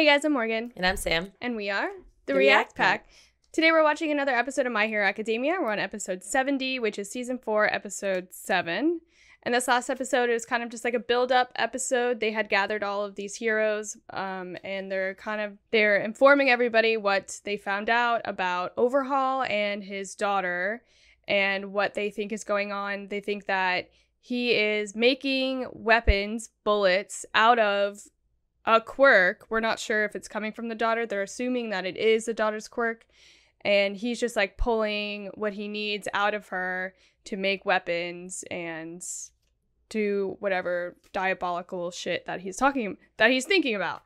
Hey guys, I'm Morgan. And I'm Sam. And we are the React Pack. Today we're watching another episode of My Hero Academia. We're on episode 70, which is season 4, episode 7. And this last episode is kind of just like a build-up episode. They had gathered all of these heroes, and they're informing everybody what they found out about Overhaul and his daughter and what they think is going on. They think that he is making weapons, bullets, out of a quirk. We're not sure if it's coming from the daughter. They're assuming that it is the daughter's quirk, and he's just like pulling what he needs out of her to make weapons and do whatever diabolical shit that he's thinking about.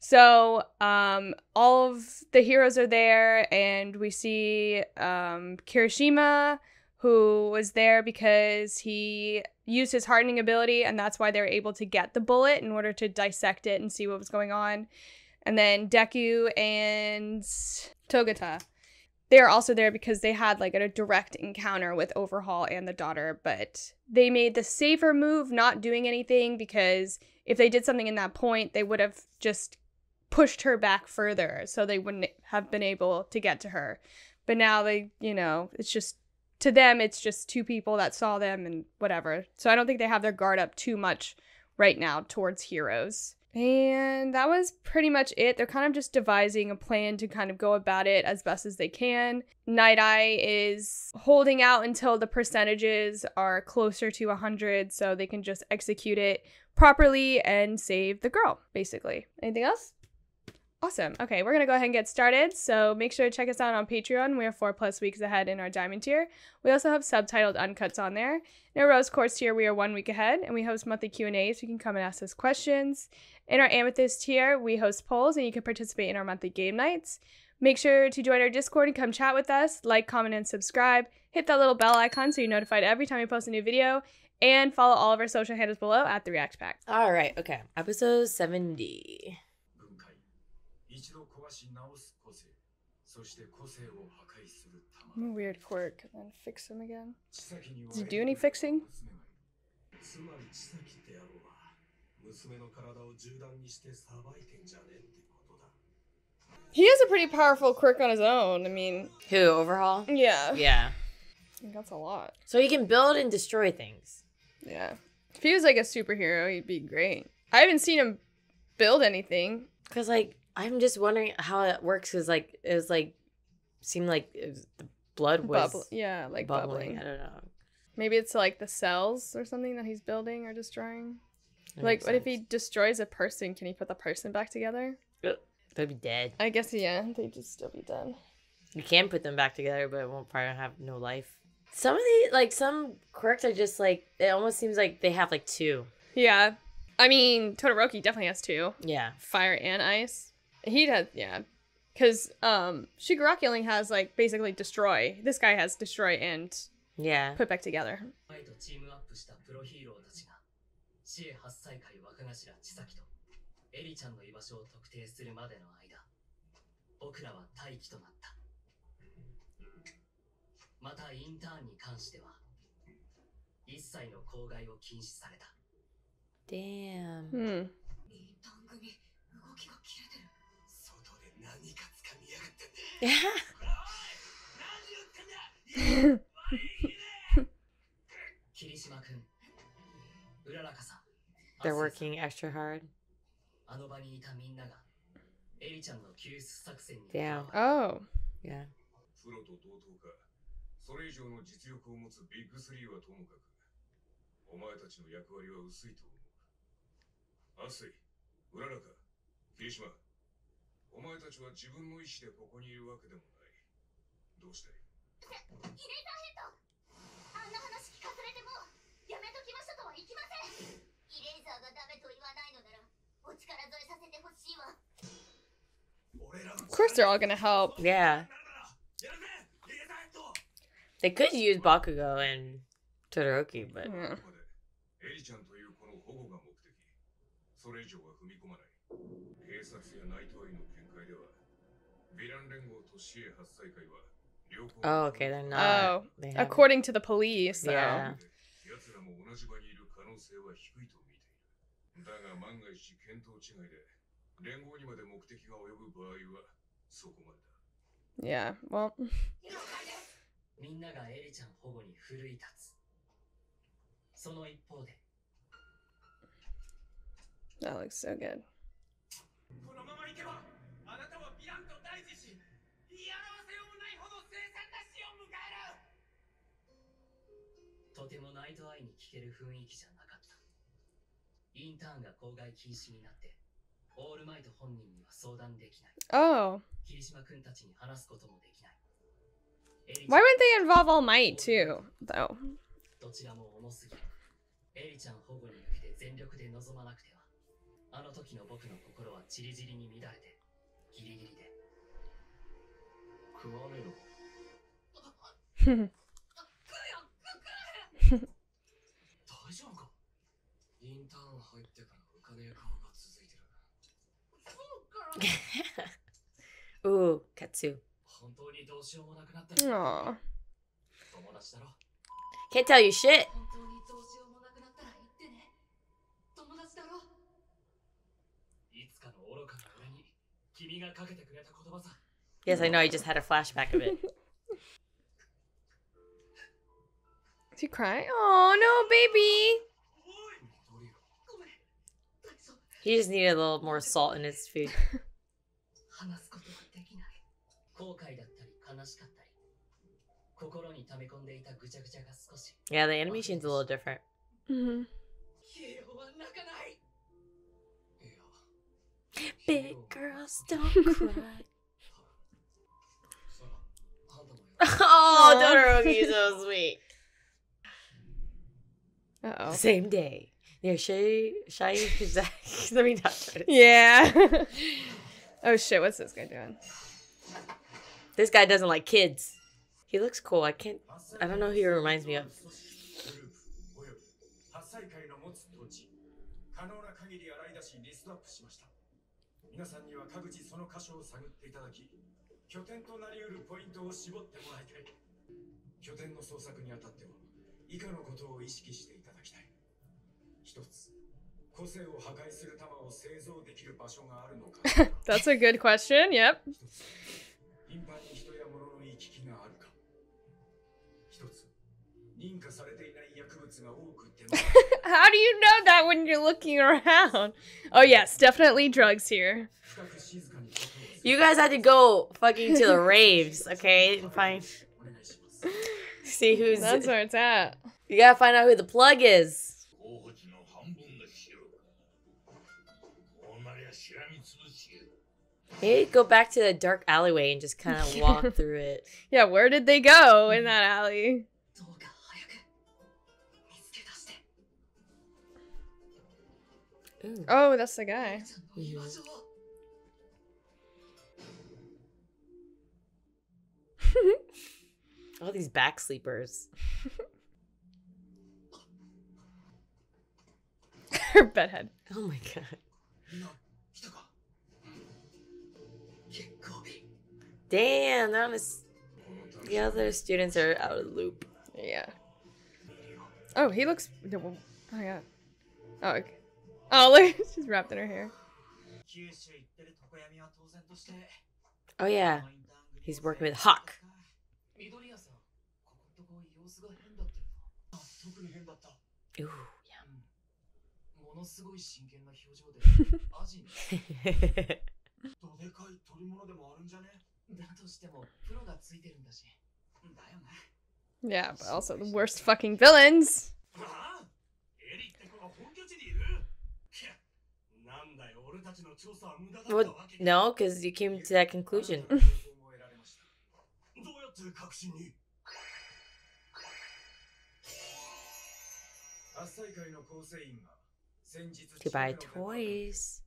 So all of the heroes are there, and we see Kirishima, who was there because he used his hardening ability, and that's why they were able to get the bullet in order to dissect it and see what was going on. And then Deku and Togata, they are also there because they had like a direct encounter with Overhaul and the daughter, but they made the safer move not doing anything, because if they did something in that point, they would have just pushed her back further, so they wouldn't have been able to get to her. But now they, you know, it's just, to them, it's just two people that saw them and whatever. So I don't think they have their guard up too much right now towards heroes. And that was pretty much it. They're kind of just devising a plan to kind of go about it as best as they can. Nighteye is holding out until the percentages are closer to 100 so they can just execute it properly and save the girl, basically. Anything else? Awesome. Okay, we're going to go ahead and get started. So make sure to check us out on Patreon. We are 4+ weeks ahead in our diamond tier. We also have subtitled uncuts on there. In our rose quartz tier, we are 1 week ahead, and we host monthly Q&As. You can come and ask us questions. In our amethyst tier, we host polls, and you can participate in our monthly game nights. Make sure to join our Discord and come chat with us. Like, comment, and subscribe. Hit that little bell icon so you're notified every time we post a new video. And follow all of our social handles below at the React Pack. All right, okay. Episode 70. Weird quirk, and then fix him again. Does he do any fixing? He has a pretty powerful quirk on his own. I mean, who, Overhaul? Yeah. Yeah. I think that's a lot. So he can build and destroy things. Yeah. If he was like a superhero, he'd be great. I haven't seen him build anything. Because, like, I'm just wondering how it works, because like it was like seemed like it was, the blood was bubbling. I don't know. Maybe it's like the cells or something that he's building or destroying. That like, what if he destroys a person? Can he put the person back together? They'd be dead. I guess yeah, they'd just still be dead. You can put them back together, but it won't probably have no life. Some of the like some quirks are just like it almost seems like they have like two. Yeah, I mean Todoroki definitely has two. Yeah, fire and ice. He does, yeah, because Shigaraki only has like basically destroy. This guy has destroy and yeah, put back together. Damn. Hmm. They're working extra hard. Yeah. Oh. Yeah. Of course they're all gonna help. Yeah. They could use Bakugo and Todoroki, but... Yeah. Oh, okay, they're not. Oh, they according to the police, though. Yeah. Yeah, well. That looks so good. Oh. Why wouldn't they involve All Might too, though? Ooh, Katsu. Aww. Can't tell you shit. Yes, I know, I just had a flashback of it. Is he crying? Oh, no, baby! He just needed a little more salt in his food. Yeah, the animation's a little different. Mm-hmm. Big girls don't cry. Oh, Todoroki is so sweet. Uh-oh. Same day. Yeah, Shay Kazak. Let me not try to. Yeah. Oh shit, what's this guy doing? This guy doesn't like kids. He looks cool. I don't know who he reminds me of. That's a good question, yep. How do you know that when you're looking around? Oh yes, definitely drugs here. You guys had to go fucking to the raves, okay? And find... See who's... That's where it's at. You gotta find out who the plug is. Maybe go back to the dark alleyway and just kind of walk through it. Yeah, where did they go in that alley? Ooh. Oh, that's the guy. All these back sleepers. Her bedhead. Oh my god. Damn, that was... The other students are out of the loop. Yeah. Oh, he looks... Oh, my God. Oh, okay. Oh, look. She's wrapped in her hair. Oh, yeah. He's working with Hawk. Ooh, yeah. Yeah, but also the worst fucking villains. Well, no, because you came to that conclusion. To buy toys.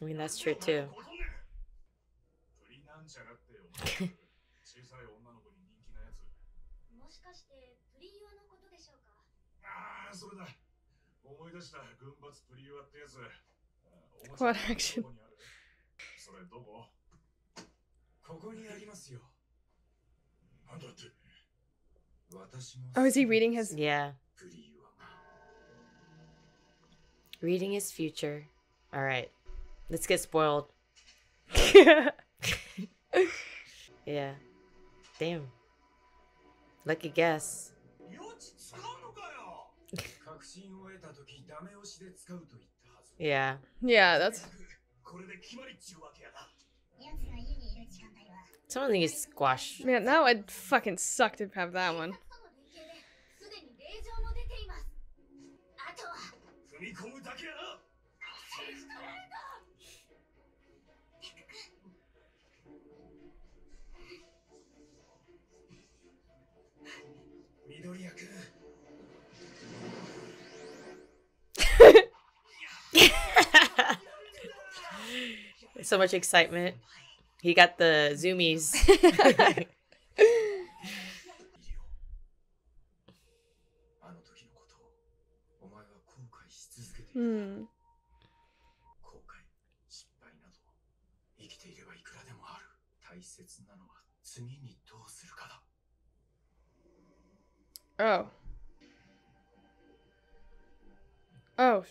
I mean, that's true too. Quad action. Oh, is he reading his? Yeah. Reading his future. All right. Let's get spoiled. Yeah. Damn. Lucky guess. Yeah. Yeah, that's... Someone needs squash. Man, that would fucking suck to have that one. So much excitement. He got the zoomies. Hmm. Oh. Oh.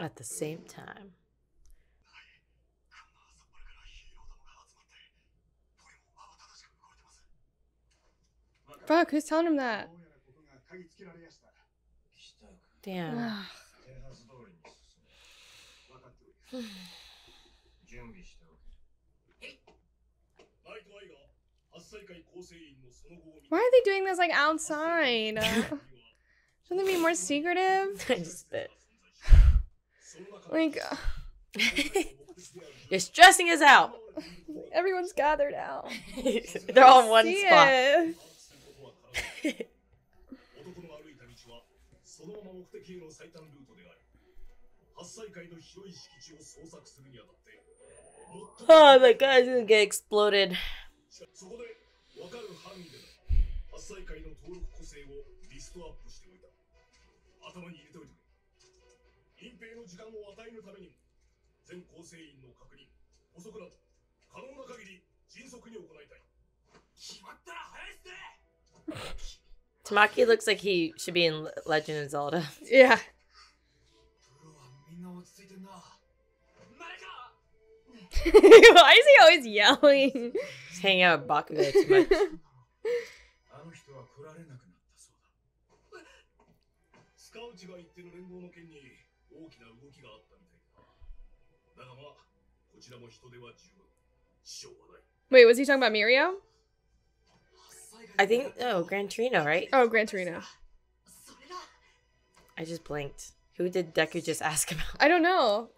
At the same time. Fuck, who's telling him that? Damn. Why are they doing this like outside? Shouldn't they be more secretive? I just spit. Like, you're stressing us out. Everyone's gathered out. They're all in one spot. Oh, the guy's gonna get exploded. Tamaki looks like he should be in Legend of Zelda. Yeah. Why is he always yelling? He's hanging out with Bakugo too much. Wait, was he talking about Mirio? I think, oh, Gran Torino, right? Oh, Gran Torino. I just blinked. Who did Deku just ask about? I don't know.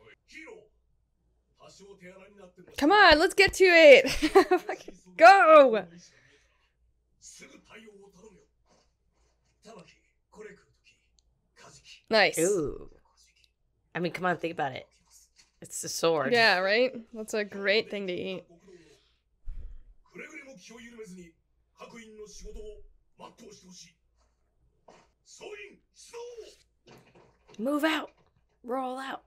Come on, let's get to it. Fucking go. Nice. Ooh. I mean, come on, think about it. It's the sword. Yeah, right? That's a great thing to eat. Move out. Roll out.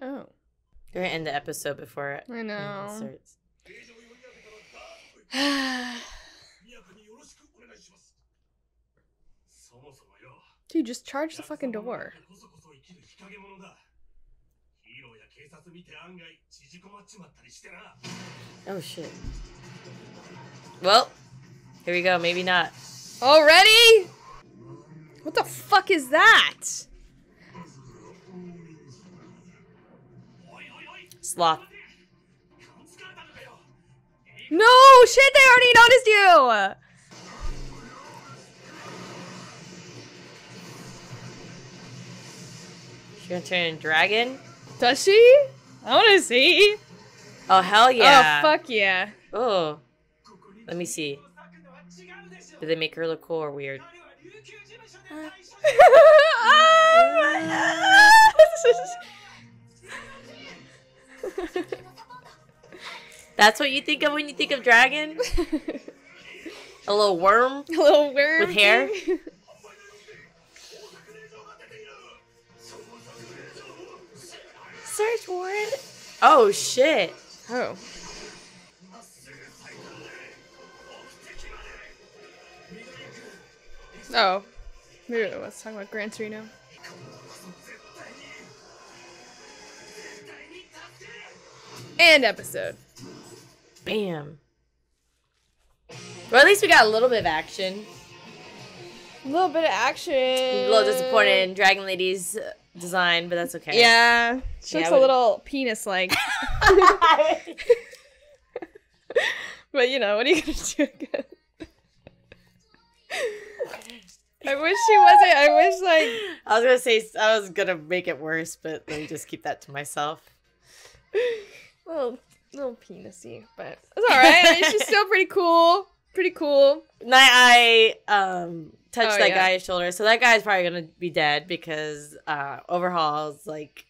Oh. We're going to end the episode before it starts. Dude, just charge the fucking door. Oh shit. Well, here we go. Maybe not. Already? What the fuck is that? Sloth. No! Shit, they already noticed you! She's gonna turn into a dragon? Does she? I wanna see! Oh, hell yeah! Oh, fuck yeah. Oh. Let me see. Did they make her look cool or weird? That's what you think of when you think of dragon? A little worm? A little worm. With hair? Search warrant? Oh, shit. Oh. Oh. Maybe I was talking about Gran Torino. And episode. Bam. Well, at least we got a little bit of action. A little bit of action. I'm a little disappointed in Dragon Lady's design, but that's okay. Yeah. She looks a little penis-like. But, you know, what are you going to do again? I wish she wasn't. I wish, like... I was going to say, I was going to make it worse, but let me just keep that to myself. Well... A little penis-y, but it's all right. I mean, she's still pretty cool. Pretty cool. Nighteye touched that guy's shoulder, so that guy's probably gonna be dead because Overhaul's like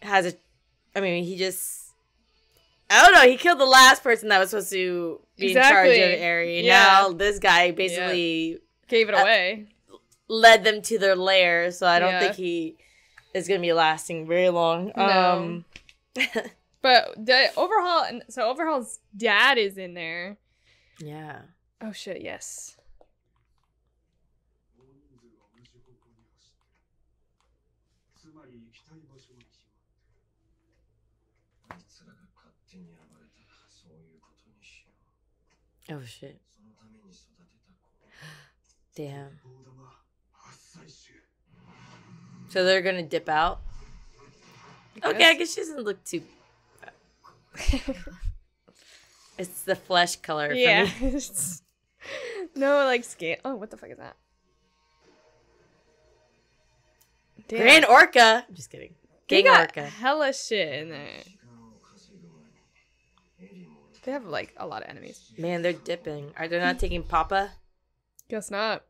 has a. I mean, he just. I don't know. He killed the last person that was supposed to be in charge of Ari. Yeah. Now this guy basically gave it away, led them to their lair. So I don't think he is gonna be lasting very long. No. But the Overhaul, and so Overhaul's dad is in there. Yeah. Oh shit! Yes. Oh shit! Damn. So they're gonna dip out. Okay, I guess she doesn't look too. It's the flesh color for me. No, like scale. Oh, what the fuck is that? Damn. Grand Orca. I'm just kidding. Gang Orca. Hella shit in there. They have like a lot of enemies. Man, they're dipping. Are they not taking Papa? Guess not.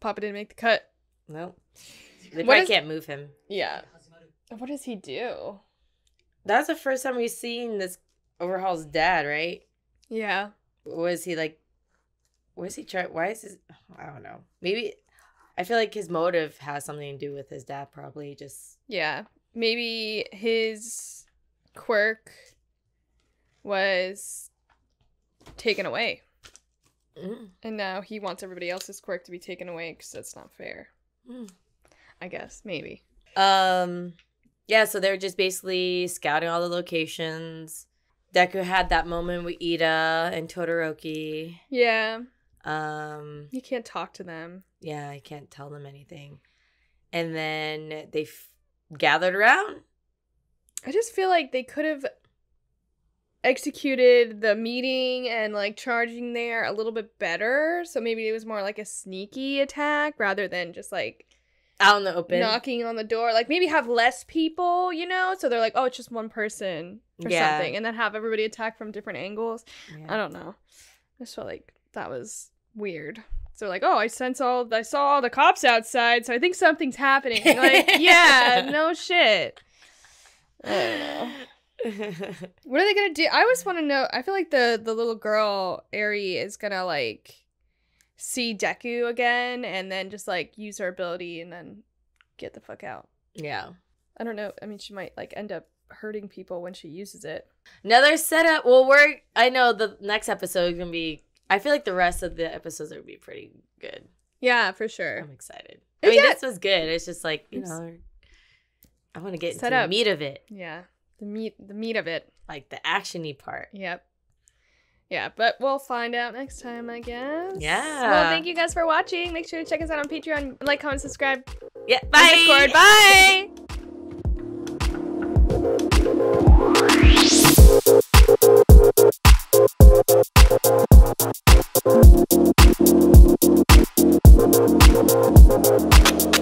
Papa didn't make the cut. Nope. They probably can't move him. Yeah. What does he do? That's the first time we've seen this Overhaul's dad, right? Yeah. Was he like? Was he trying? Why is his? I don't know. Maybe I feel like his motive has something to do with his dad. Probably just. Yeah, maybe his quirk was taken away, and now he wants everybody else's quirk to be taken away because that's not fair. I guess maybe. Yeah, so they're just basically scouting all the locations. Deku had that moment with Iida and Todoroki. Yeah. You can't talk to them. Yeah, I can't tell them anything. And then they gathered around. I just feel like they could have executed the meeting and like charging there a little bit better. So maybe it was more like a sneaky attack rather than just like... out in the open. Knocking on the door. Like, maybe have less people, you know? So they're like, oh, it's just one person or something. And then have everybody attack from different angles. Yeah. I don't know. I just felt like that was weird. So like, oh, I saw all the cops outside, so I think something's happening. Like, yeah, no shit. I don't know. What are they going to do? I just want to know. I feel like the little girl, Ari, is going to, like... see Deku again and then just like use her ability and then get the fuck out. Yeah. I don't know. I mean, she might like end up hurting people when she uses it. Another setup. Well, I know the next episode is going to be, I feel like the rest of the episodes are going to be pretty good. Yeah, for sure. I'm excited. I mean, this was good. It's just like, you know, I want to get into the meat of it. Yeah. The meat of it. Like the action-y part. Yep. Yeah, but we'll find out next time, I guess. Yeah. Well, thank you guys for watching. Make sure to check us out on Patreon. Like, comment, subscribe. Yeah, bye. Discord. Bye.